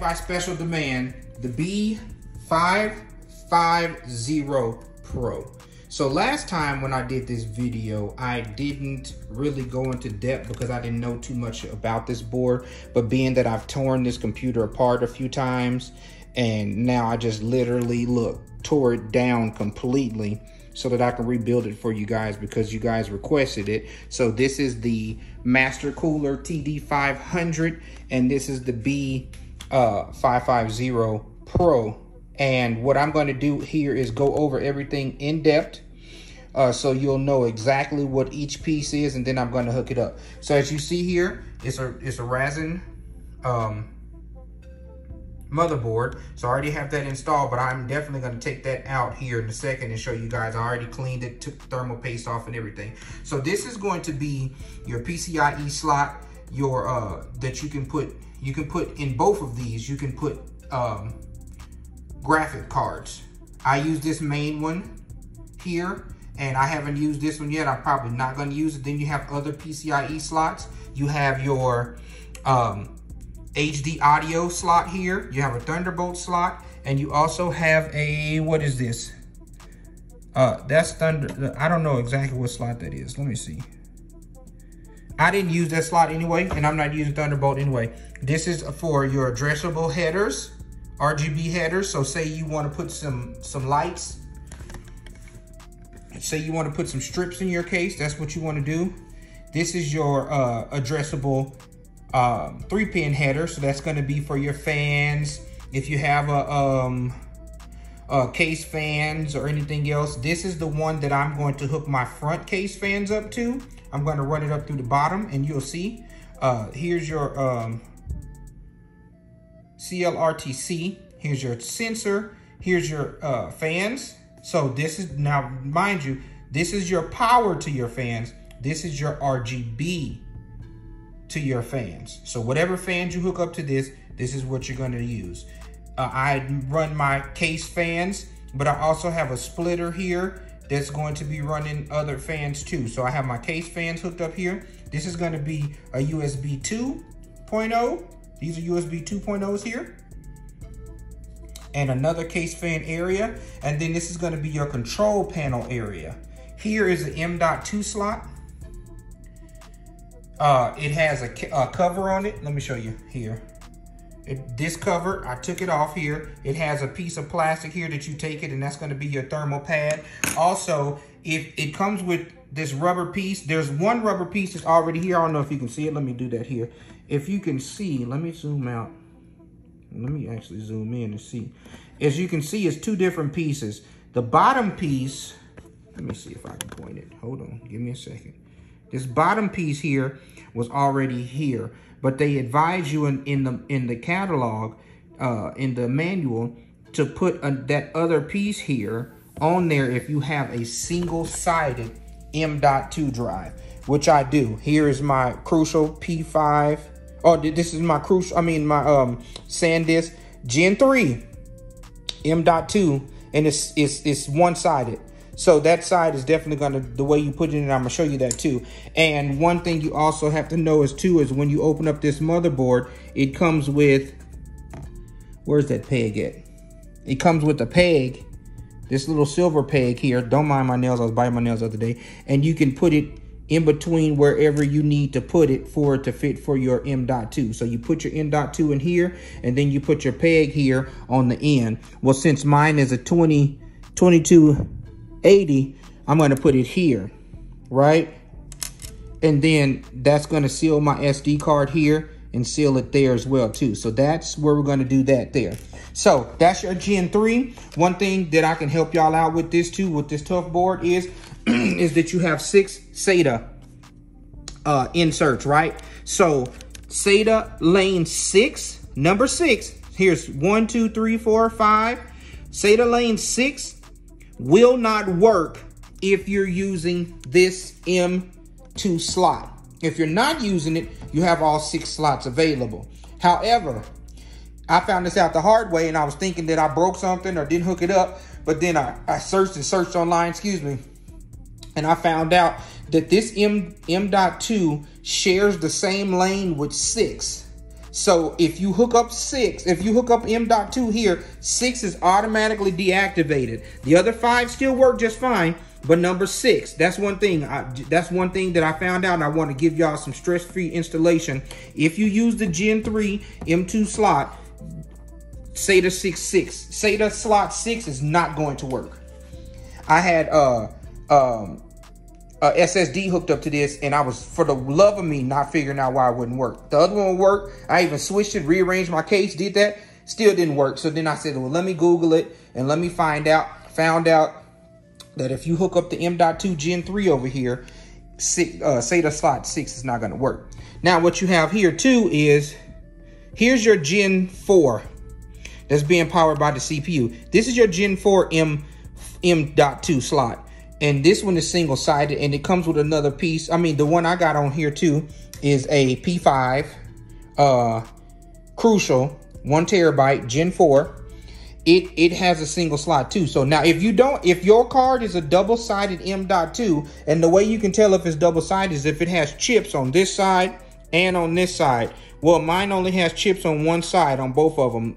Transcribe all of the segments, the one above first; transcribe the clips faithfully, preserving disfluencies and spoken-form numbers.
backed by special demand, the B five fifty Pro. So last time when I did this video, I didn't really go into depth because I didn't know too much about this board. But being that I've torn this computer apart a few times, and now I just literally, look, tore it down completely so that I can rebuild it for you guys because you guys requested it. So this is the Master Cooler T D five hundred, and this is the B five fifty Pro. And what I'm going to do here is go over everything in depth, uh, so you'll know exactly what each piece is, and then I'm going to hook it up. So as you see here, it's a it's a Ryzen um, motherboard. So I already have that installed, but I'm definitely going to take that out here in a second and show you guys. I already cleaned it, took the thermal paste off and everything. So this is going to be your P C I E slot, your uh, that you can put you can put in both of these. You can put um, graphic cards. I use this main one here, and I haven't used this one yet. I'm probably not going to use it. Then you have other P C I E slots. You have your um, H D audio slot here. You have a Thunderbolt slot, and you also have a, what is this? Uh, that's Thunder. I don't know exactly what slot that is. Let me see. I didn't use that slot anyway, and I'm not using Thunderbolt anyway. This is for your addressable headers. R G B headers. So say you want to put some some lights, say you want to put some strips in your case, that's what you want to do. This is your uh, addressable um, three pin header. So that's going to be for your fans. If you have a, um, a case fans or anything else, this is the one that I'm going to hook my front case fans up to. I'm going to run it up through the bottom, and you'll see uh, here's your um, C L R T C, here's your sensor, here's your uh, fans. So this is, now mind you, this is your power to your fans. This is your R G B to your fans. So whatever fans you hook up to this, this is what you're gonna use. Uh, I run my case fans, but I also have a splitter here that's going to be running other fans too. So I have my case fans hooked up here. This is gonna be a U S B two point oh. These are U S B two point ohs here, and another case fan area. And then this is going to be your control panel area. Here is the M dot two slot. Uh, it has a, a cover on it. Let me show you here. It, this cover, I took it off here. It has a piece of plastic here that you take it, and that's going to be your thermal pad. Also, if it comes with this rubber piece, there's one rubber piece that's already here. I don't know if you can see it. Let me do that here. If you can see, let me zoom out. Let me actually zoom in and see. As you can see, it's two different pieces. The bottom piece, let me see if I can point it. Hold on, give me a second. This bottom piece here was already here, but they advise you in, in the in the catalog, uh, in the manual, to put a, that other piece here on there if you have a single-sided M dot two drive, which I do. Here is my Crucial P five. Oh, this is my Crucial, I mean my um, SanDisk Gen three M dot two, and it's, it's, it's one-sided. So that side is definitely gonna, the way you put it in, I'm gonna show you that too. And one thing you also have to know is too, is when you open up this motherboard, it comes with, where's that peg at? It comes with a peg, this little silver peg here. Don't mind my nails, I was biting my nails the other day. And you can put it in between wherever you need to put it for it to fit for your M dot two. So you put your M dot two in here, and then you put your peg here on the end. Well, since mine is a twenty twenty-two eighty, I'm going to put it here, right? And then that's going to seal my S D card here and seal it there as well too. So that's where we're going to do that there. So that's your Gen three. One thing that I can help y'all out with this too, with this TUF board, is is that you have six SATA uh, inserts, right? So SATA lane six, number six, here's one, two, three, four, five. SATA lane six will not work if you're using this M dot two slot. If you're not using it, you have all six slots available. However, I found this out the hard way, and I was thinking that I broke something or didn't hook it up, but then I, I searched and searched online, excuse me, and I found out that this M dot two shares the same lane with six. So if you hook up six, if you hook up M dot two here, six is automatically deactivated. The other five still work just fine, but number six, that's one thing. I, that's one thing that I found out, and I want to give y'all some stress-free installation. If you use the Gen three M two slot, SATA six six, SATA slot six is not going to work. I had uh, um, a S S D hooked up to this, and I was, for the love of me, not figuring out why it wouldn't work. The other one worked. I even switched it, rearranged my case, did that, still didn't work. So then I said, well, let me Google it and let me find out. Found out that if you hook up the M dot two Gen three over here, six, uh, SATA slot six is not going to work. Now what you have here too is, here's your Gen four that's being powered by the C P U. This is your Gen four M. M dot two slot, and this one is single-sided, and it comes with another piece. I mean, the one I got on here too is a P five uh Crucial one terabyte Gen four. It it has a single slot too. So now if you don't, if your card is a double-sided M dot two, and the way you can tell if it's double-sided is if it has chips on this side and on this side. Well, mine only has chips on one side on both of them.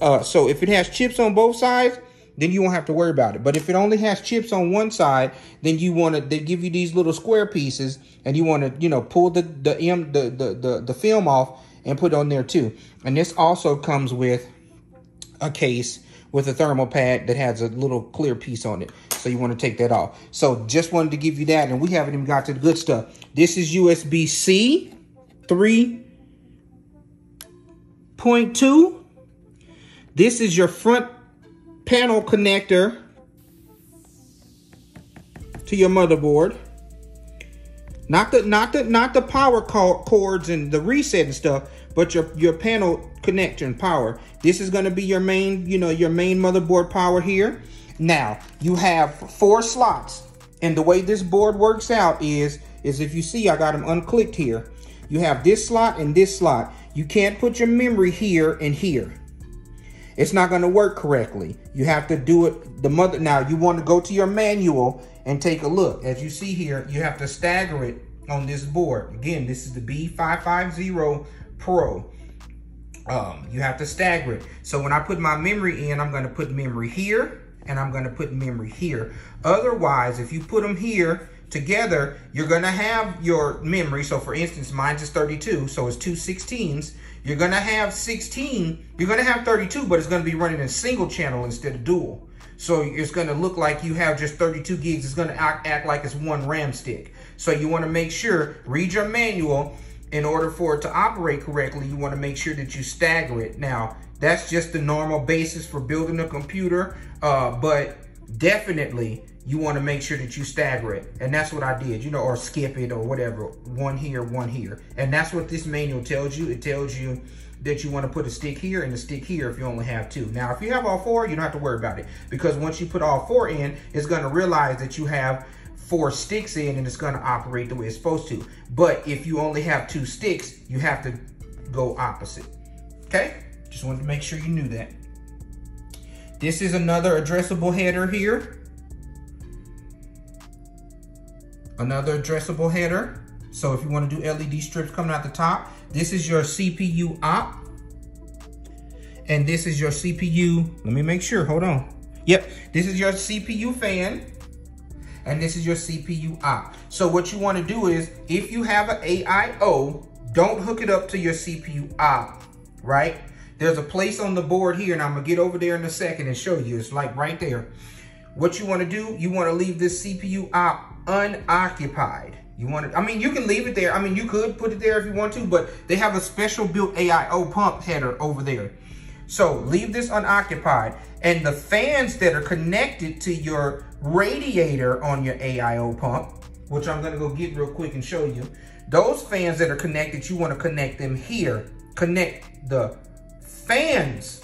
Uh so if it has chips on both sides, then you won't have to worry about it. But if it only has chips on one side, then you want to, they give you these little square pieces, and you want to, you know, pull the the M the the the, the film off and put it on there too. And this also comes with a case with a thermal pad that has a little clear piece on it. So you want to take that off. So just wanted to give you that, and we haven't even got to the good stuff. This is U S B C three point two. This is your front panel connector to your motherboard, not the not the not the power cords and the reset and stuff, but your your panel connector and power. This is going to be your main, you know, your main motherboard power here. Now you have four slots, and the way this board works out is is if you see, I got them unclicked here. You have this slot and this slot. You can't put your memory here and here. It's not going to work correctly. You have to do it the mother. Now you want to go to your manual and take a look. As you see here, you have to stagger it on this board. Again, this is the B five fifty Pro. Um, you have to stagger it. So when I put my memory in, I'm going to put memory here, and I'm going to put memory here. Otherwise, if you put them here together, you're going to have your memory. So for instance, mine's is thirty-two. So it's two sixteens. You're going to have sixteen, you're going to have thirty-two, but it's going to be running in single channel instead of dual. So it's going to look like you have just thirty-two gigs. It's going to act, act like it's one RAM stick. So you want to make sure, read your manual, in order for it to operate correctly, you want to make sure that you stagger it. Now, that's just the normal basis for building a computer, uh, but definitely you want to make sure that you stagger it. And that's what I did, you know, or skip it or whatever. One here, one here. And that's what this manual tells you. It tells you that you want to put a stick here and a stick here if you only have two. Now, if you have all four, you don't have to worry about it, because once you put all four in, it's going to realize that you have four sticks in, and it's going to operate the way it's supposed to. But if you only have two sticks, you have to go opposite. Okay? Just wanted to make sure you knew that. This is another addressable header here. Another addressable header. So if you want to do L E D strips coming out the top, this is your C P U op. And this is your C P U. Let me make sure. Hold on. Yep. This is your C P U fan. And this is your C P U op. So what you want to do is, if you have an A I O, don't hook it up to your C P U op, right? There's a place on the board here, and I'm going to get over there in a second and show you. It's like right there. What you want to do, you want to leave this C P U op unoccupied. You want it, I mean, you can leave it there. I mean, you could put it there if you want to, but they have a special built A I O pump header over there. So leave this unoccupied, and the fans that are connected to your radiator on your A I O pump, which I'm going to go get real quick and show you, those fans that are connected, you want to connect them here. Connect the fans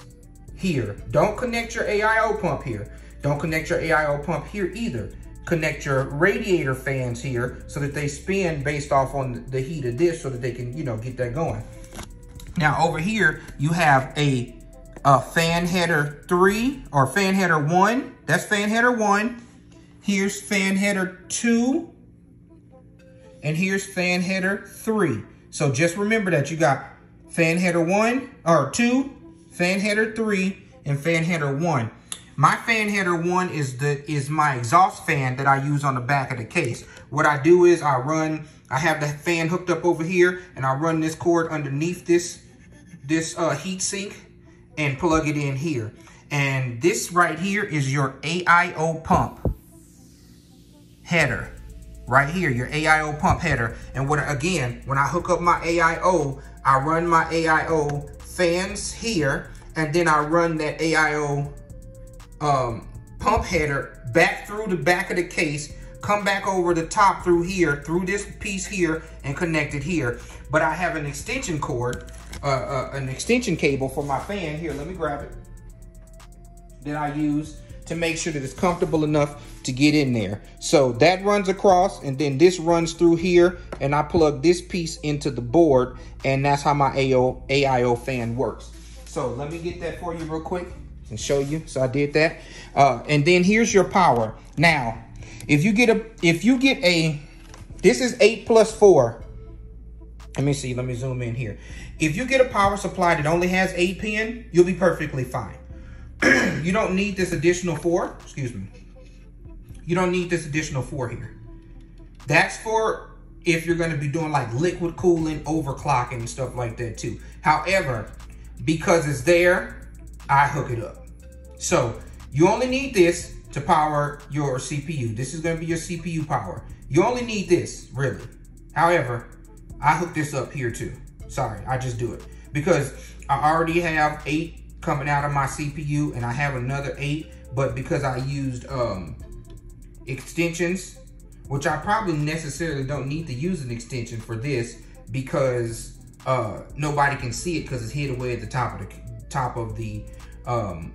here. Don't connect your A I O pump here. Don't connect your A I O pump here either. Connect your radiator fans here so that they spin based off on the heat of this, so that they can, you know, get that going. Now over here, you have a, a fan header three or fan header one. That's fan header one. Here's fan header two. And here's fan header three. So just remember that you got fan header one or two, fan header three, and fan header one. My fan header one is the is my exhaust fan that I use on the back of the case. What I do is I run, I have the fan hooked up over here, and I run this cord underneath this this uh, heat sink and plug it in here. And this right here is your A I O pump header. Right here, your A I O pump header. And what again, when I hook up my A I O, I run my A I O fans here, and then I run that A I O um, pump header back through the back of the case, come back over the top through here, through this piece here, and connect it here. But I have an extension cord, uh, uh, an extension cable for my fan here. Let me grab it. That I use to make sure that it's comfortable enough to get in there. So that runs across, and then this runs through here, and I plug this piece into the board, and that's how my A I O fan works. So let me get that for you real quick and show you. So I did that. Uh, and then here's your power. Now, if you get a, if you get a, this is eight plus four. Let me see, let me zoom in here. If you get a power supply that only has eight pin, you'll be perfectly fine. You don't need this additional four, excuse me. You don't need this additional four here. That's for if you're gonna be doing like liquid cooling, overclocking and stuff like that too. However, because it's there, I hook it up. So you only need this to power your C P U. This is gonna be your C P U power. You only need this, really. However, I hook this up here too. Sorry, I just do it. Because I already have eight coming out of my C P U, and I have another eight, but because I used um, extensions, which I probably necessarily don't need to use an extension for this because uh, nobody can see it because it's hid away at the top of the top of the um,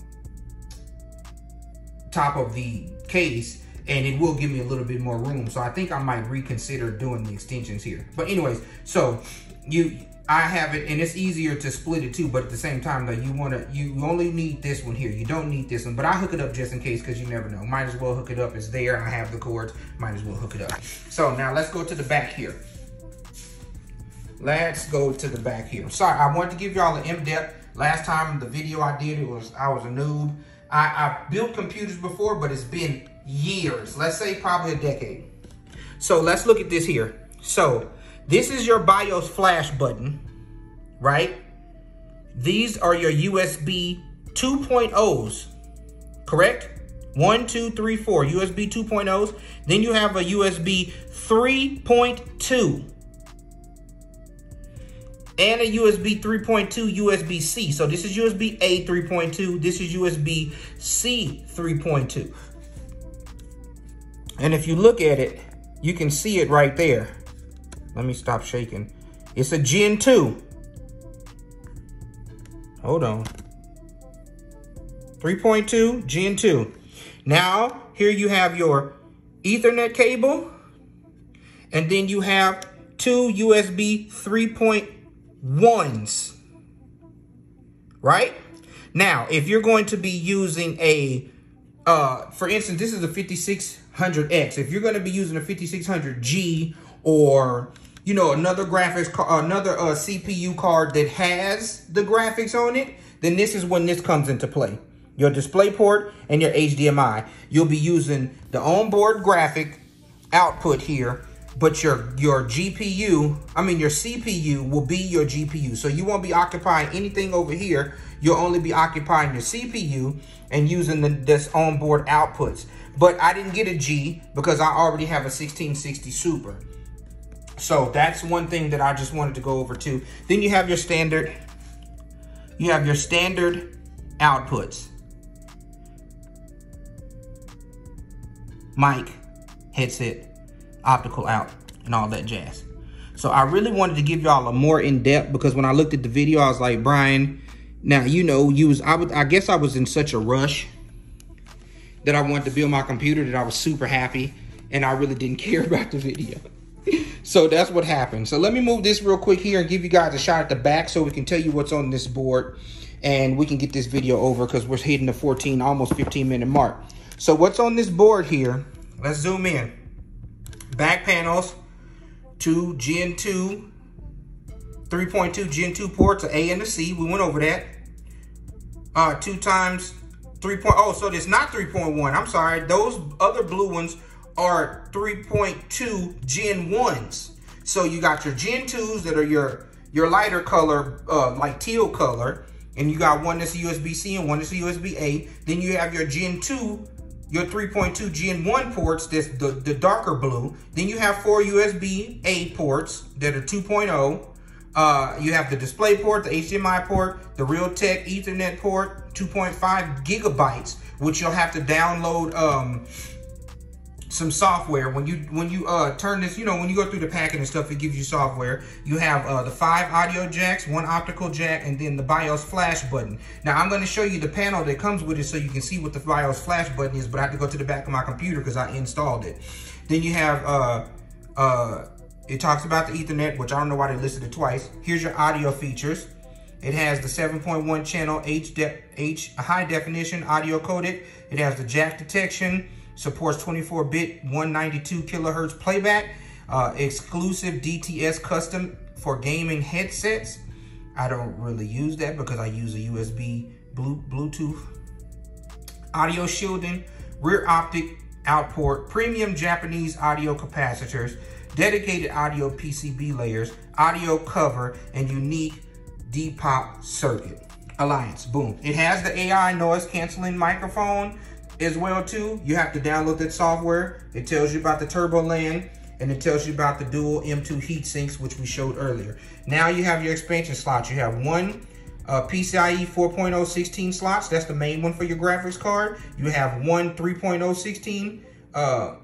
top of the case, and it will give me a little bit more room. So I think I might reconsider doing the extensions here. But anyways, so you. I have it, and it's easier to split it too, but at the same time though, you wanna, you only need this one here. You don't need this one, but I hook it up just in case, cause you never know. Might as well hook it up, it's there, I have the cords, might as well hook it up. So now let's go to the back here. Let's go to the back here. Sorry, I wanted to give y'all an in-depth. Last time the video I did, it was, I was a noob. I, I built computers before, but it's been years. Let's say probably a decade. So let's look at this here. So, this is your BIOS flash button, right? These are your U S B 2.0s, correct? One, two, three, four, U S B 2.0s. Then you have a U S B three point two and a U S B three point two U S B-C. So this is U S B A three point two, this is U S B C three point two. And if you look at it, you can see it right there. Let me stop shaking. It's a Gen two. Hold on. three point two, Gen two. Now, here you have your Ethernet cable. And then you have two U S B three point ones. Right? Now, if you're going to be using a, uh, for instance, this is a fifty-six hundred X. If you're going to be using a fifty-six hundred G or, you know, another graphics, another uh, C P U card that has the graphics on it, then this is when this comes into play. Your DisplayPort and your H D M I. You'll be using the onboard graphic output here, but your, your G P U, I mean your C P U will be your G P U. So you won't be occupying anything over here. You'll only be occupying your C P U and using the, this onboard outputs. But I didn't get a G because I already have a sixteen sixty Super. So that's one thing that I just wanted to go over too. Then you have your standard, you have your standard outputs. Mic, headset, optical out, and all that jazz. So I really wanted to give y'all a more in-depth because when I looked at the video, I was like, Brian, now, you know, you was, I, would, I guess I was in such a rush that I wanted to build my computer that I was super happy and I really didn't care about the video. So that's what happened. So let me move this real quick here and give you guys a shot at the back so we can tell you what's on this board and we can get this video over because we're hitting the fourteen, almost fifteen minute mark. So what's on this board here, let's zoom in. Back panels, two Gen two three point two Gen two ports are A and the C. We went over that. Uh, two times three point oh. Oh, so it's not three point one. I'm sorry. Those other blue ones are three point two Gen ones. So you got your Gen twos that are your, your lighter color, uh, like teal color. And you got one that's U S B C and one that's U S B A. Then you have your Gen two, your three point two Gen one ports, that's the, the darker blue. Then you have four U S B A ports that are two point oh. Uh, you have the DisplayPort, the H D M I port, the Realtek Ethernet port, two point five gigabytes, which you'll have to download um, some software. When you when you uh, turn this, you know, when you go through the packet and stuff, it gives you software. You have uh, the five audio jacks, one optical jack, and then the BIOS flash button. Now, I'm going to show you the panel that comes with it so you can see what the BIOS flash button is, but I have to go to the back of my computer because I installed it. Then you have... Uh, uh, It talks about the Ethernet, which I don't know why they listed it twice. Here's your audio features. It has the seven point one channel H, de H high definition audio coded. It has the jack detection, supports twenty-four bit one ninety-two kilohertz playback, uh, exclusive D T S custom for gaming headsets. I don't really use that because I use a U S B Bluetooth. Audio shielding, rear optic output, premium Japanese audio capacitors, dedicated audio P C B layers, audio cover, and unique D POP circuit alliance. Boom. It has the A I noise canceling microphone as well too. You have to download that software. It tells you about the Turboland, and it tells you about the dual M two heat sinks, which we showed earlier. Now you have your expansion slots. You have one uh, PCIe four point oh sixteen slots. That's the main one for your graphics card. You have one three point oh sixteen. Uh,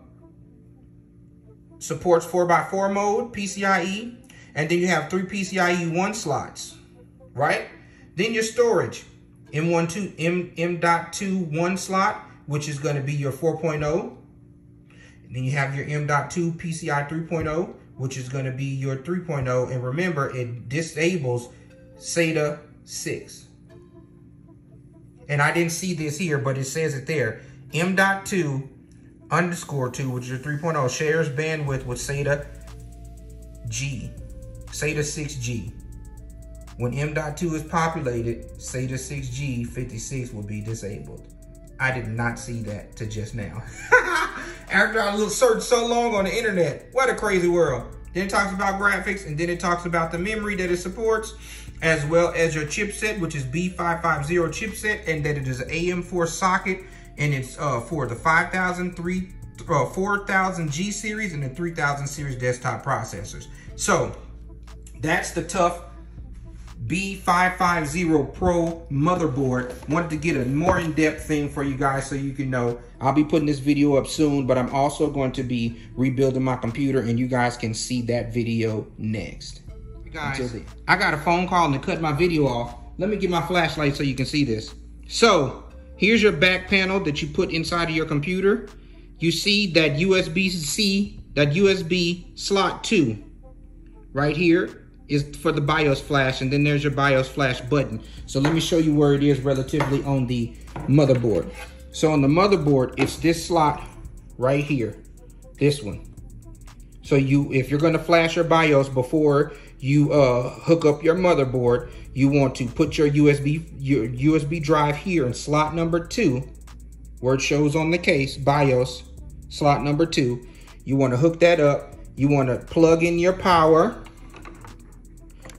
Supports four by four mode, P C I E, and then you have three P C I E one slots, right? Then your storage, M dot two, M dot two one slot, which is going to be your four point oh. And then you have your M dot two P C I three point oh, which is going to be your three point oh. And remember, it disables SATA six. And I didn't see this here, but it says it there. M dot two underscore two, which is your three point oh, shares bandwidth with SATA G, SATA six G. When M dot two is populated, SATA six G fifty-six will be disabled. I did not see that till just now. After I searched so long on the internet, what a crazy world. Then it talks about graphics, and then it talks about the memory that it supports, as well as your chipset, which is B five fifty chipset, and that it is an A M four socket. And it's uh, for the five thousand, three, uh, four thousand G series and the three thousand series desktop processors. So that's the TUF B five fifty Pro motherboard. Wanted to get a more in-depth thing for you guys so you can know. I'll be putting this video up soon, but I'm also going to be rebuilding my computer, and you guys can see that video next. Hey guys, I got a phone call and they cut my video off. Let me get my flashlight so you can see this. So... here's your back panel that you put inside of your computer. You see that U S B C, that U S B slot two right here is for the BIOS flash, and then there's your BIOS flash button. So let me show you where it is relatively on the motherboard. So on the motherboard, it's this slot right here, this one. So you, if you're gonna flash your BIOS before you uh, hook up your motherboard, you want to put your U S B your U S B drive here in slot number two, where it shows on the case, BIOS, slot number two. You want to hook that up. You want to plug in your power.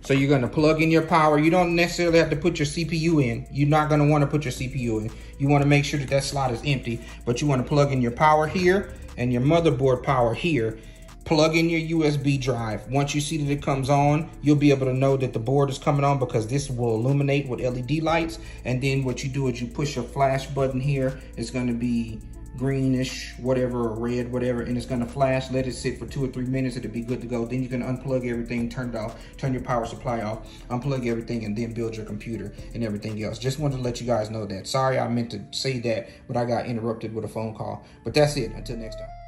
So you're going to plug in your power. You don't necessarily have to put your C P U in. You're not going to want to put your C P U in. You want to make sure that that slot is empty, but you want to plug in your power here and your motherboard power here. Plug in your U S B drive. Once you see that it comes on, you'll be able to know that the board is coming on because this will illuminate with L E D lights. And then what you do is you push your flash button here. It's gonna be greenish, whatever, or red, whatever, and it's gonna flash. Let it sit for two or three minutes, it'll be good to go. Then you can unplug everything, turn it off, turn your power supply off, unplug everything, and then build your computer and everything else. Just wanted to let you guys know that. Sorry I meant to say that, but I got interrupted with a phone call. But that's it, until next time.